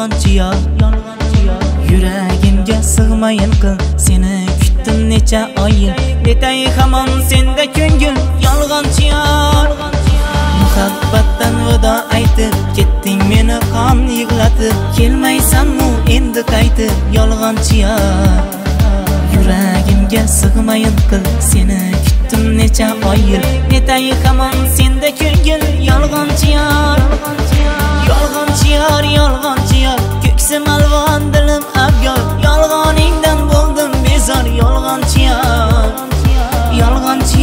yolg'onchi yuragimga sig'mayin qil seni kutdim necha oyil netay hamon senda ko'ngil yolg'onchi muhabbatdan vido aytib ketding meni qon yig'latib kelmaysanmi endi qaytib yolg'onchi yuragimga sig'mayin qil seni kutdim necha oyil netay hamon senda ko'ngil yolg'onchi yolg'onchi yolg'onchi ko'ksim alvon dilim abgor yolg'oningdan bo'ldim bezor yolg'onchi yolg'onchi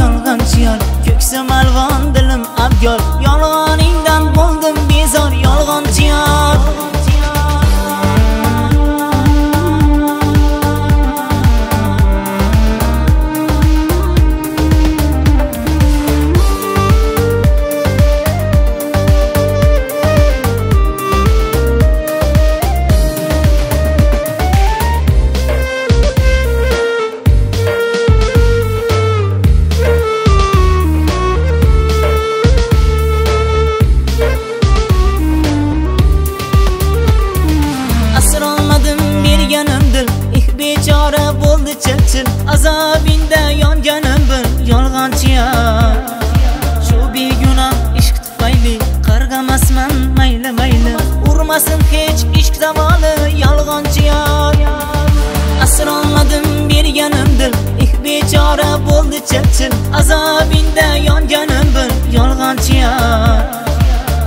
yolg'onchi ko'ksim alvon dilim abgor yolg'oningdan bo'ldim bezor yolg'onchi azobingda yonganim bir yolg'onchi shu begunoh ishq tufayli qarg'amasman mayli mayli urmasin hech ishq zavoli yolg'onchi asrolmadim berganim dil eh bechora bo'ldi chil azobingda yonganim bir yolg'onchi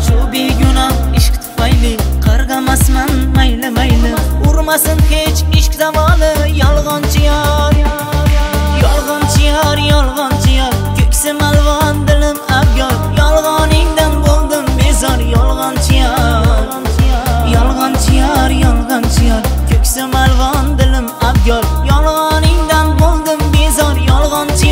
shu begunoh ishq tufayli qarg'amasman mayli mayli urmasin hech ishq zavoli yolg'onchi ko'ksim alvon dilim abgor yolg'oningdan bo'ldim bezor yolg'onchi yolg'onchi ko'ksim alvon dilim abgor yolg'oningdan bo'ldim bezor yolg'onchi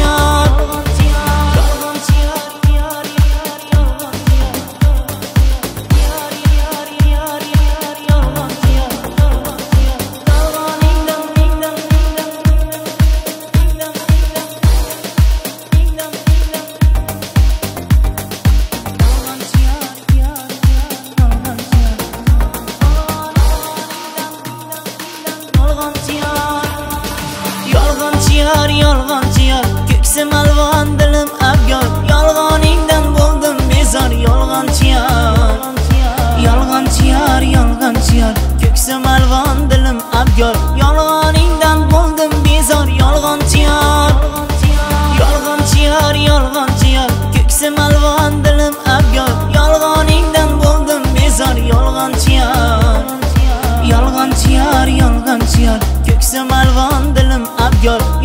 yolg'onchi yolg'onchi ko'ksim alvon dilim abgor yolg'oningdan bo'ldim bezor yolg'onchi yolg'onchi yolg'onchi ko'ksim alvon dilim abgor yolg'oningdan bo'ldim bezor yolg'onchi yolg'onchi yolg'onchi ko'ksim alvon dilim abgor